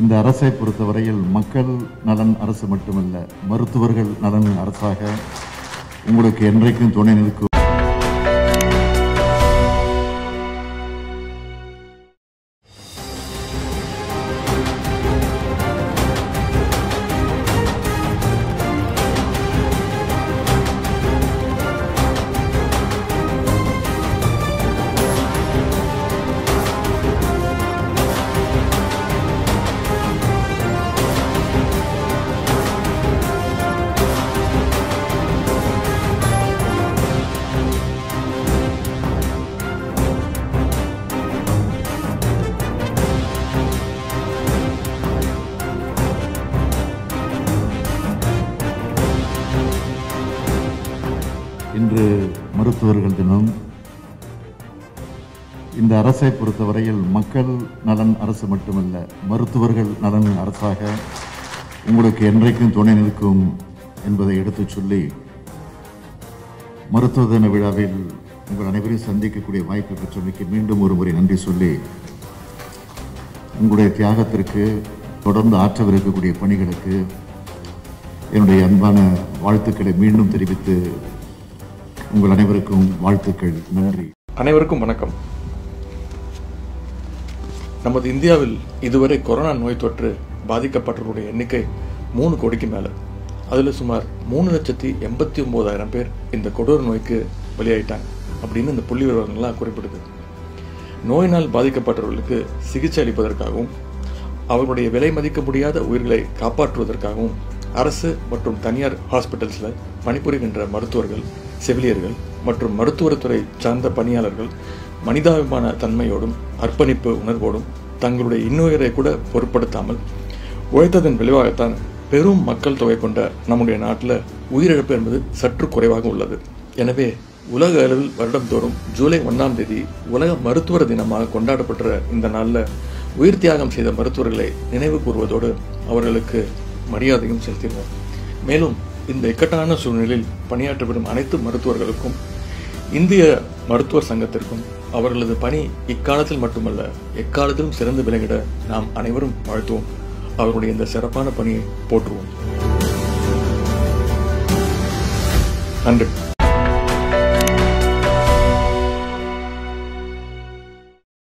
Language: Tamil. இந்த அரசை பொறுத்தவரையில் மக்கள் நலன் அரசு மட்டுமல்ல மருத்துவர்கள் நலன் அரசாக உங்களுக்கு என்றைக்கும் துணை நிற்கும். இன்று மருத்துவர்கள் தினம். இந்த அரசை பொறுத்தவரையில் மக்கள் நலன் அரசு மட்டுமல்ல மருத்துவர்கள் நலன் அரசாக உங்களுக்கு என்றைக்கும் துணை நிற்கும் என்பதை எடுத்துச் சொல்லி மருத்துவ தின விழாவில் உங்கள் அனைவரையும் சந்திக்கக்கூடிய வாய்ப்பு பெற்றமைக்கு மீண்டும் ஒரு முறை நன்றி சொல்லி உங்களுடைய தியாகத்திற்கு தொடர்ந்து ஆற்றவிருக்கக்கூடிய பணிகளுக்கு என்னுடைய அன்பான வாழ்த்துக்களை மீண்டும் தெரிவித்து உங்கள் அனைவருக்கும் வாழ்த்துக்கள். நன்றி. அனைவருக்கும் வணக்கம். நமது இந்தியாவில் இதுவரை கொரோனா நோய் தொற்று பாதிக்கப்பட்டவருடைய எண்ணிக்கை 3 கோடிக்கு மேலே. அதில் சுமார் 3,89,000 பேர் இந்த கொடூர நோய்க்கு வெளியாயிட்டாங்க அப்படின்னு இந்த புள்ளி விவரங்கள்லாம் குறிப்பிடுது. நோயினால் பாதிக்கப்பட்டவர்களுக்கு சிகிச்சை அளிப்பதற்காகவும் அவர்களுடைய விலை மதிக்க முடியாத உயிர்களை காப்பாற்றுவதற்காகவும் அரசு மற்றும் தனியார் ஹாஸ்பிட்டல்ஸில் பணிபுரிகின்ற மருத்துவர்கள், செவிலியர்கள் மற்றும் மருத்துவத்துறை சார்ந்த பணியாளர்கள் மனிதாபிமான தன்மையோடும் அர்ப்பணிப்பு உணர்வோடும் தங்களுடைய இன்னுயிரை கூட பொருட்படுத்தாமல் உழைத்ததன் விளைவாகத்தான் பெரும் மக்கள் தொகை கொண்ட நம்முடைய நாட்டில் உயிரிழப்பு என்பது சற்று குறைவாக உள்ளது. எனவே உலக அளவில் வருடந்தோறும் ஜூலை 1 உலக மருத்துவர் தினமாக கொண்டாடப்பட்ட இந்த நாளில் உயிர் தியாகம் செய்த மருத்துவர்களை நினைவு கூறுவதோடு அவர்களுக்கு மரியாதையும் செலுத்தினோம். மேலும் இந்த இக்கட்டான சூழ்நிலையில் பணியாற்றப்படும் அனைத்து மருத்துவர்களுக்கும் இந்திய மருத்துவர் சங்கத்திற்கும் அவர்களது பணி இக்காலத்தில் மட்டுமல்ல எக்காலத்திலும் சிறந்து விளங்கிட நாம் அனைவரும் வாழ்த்துவோம். அவருடைய இந்த சிறப்பான பணியை போற்றுவோம். நன்றி.